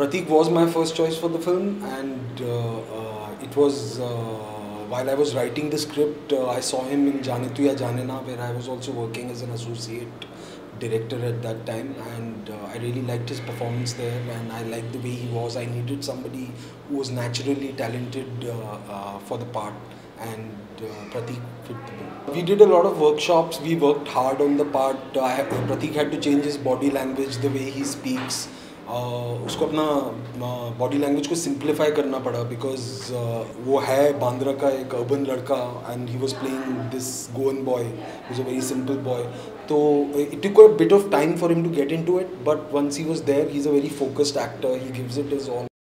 Prateik was my first choice for the film, and it was while I was writing the script, I saw him in Janetuya Janena, where I was also working as an associate director at that time, and I really liked his performance there, and I liked the way he was. I needed somebody who was naturally talented for the part, and Prateik fit the bill. We did a lot of workshops, we worked hard on the part. Prateik had to change his body language, the way he speaks. उसको अपना body language को simplify करना पड़ा, because वो है बांद्रा का एक urban लड़का, and he was playing this Goan boy was a very simple boy. तो it took a bit of time for him to get into it, but once he was there, he is a very focused actor, he gives it his all.